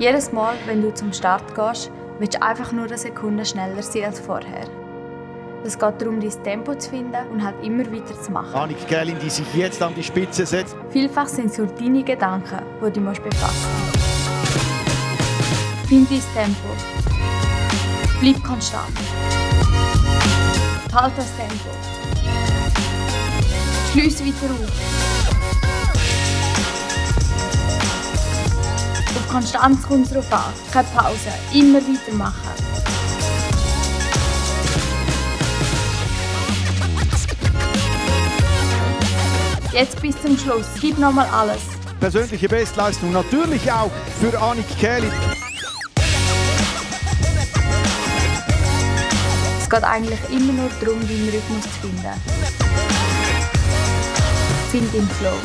Jedes Mal, wenn du zum Start gehst, willst du einfach nur eine Sekunde schneller sein als vorher. Es geht darum, dein Tempo zu finden und halt immer weiter zu machen. Annik Kälin, die sich jetzt an die Spitze setzt. Vielfach sind es nur deine Gedanken, die du befassen musst. Find dein Tempo. Bleib konstant. Halt das Tempo. Schliess weiter auf. Auf Konstanz kommt es darauf an. Keine Pause. Immer weitermachen. Jetzt bis zum Schluss. Gib nochmal alles. Persönliche Bestleistung natürlich auch für Annik Kälin. Es geht eigentlich immer nur darum, deinen Rhythmus zu finden. Find den Flow.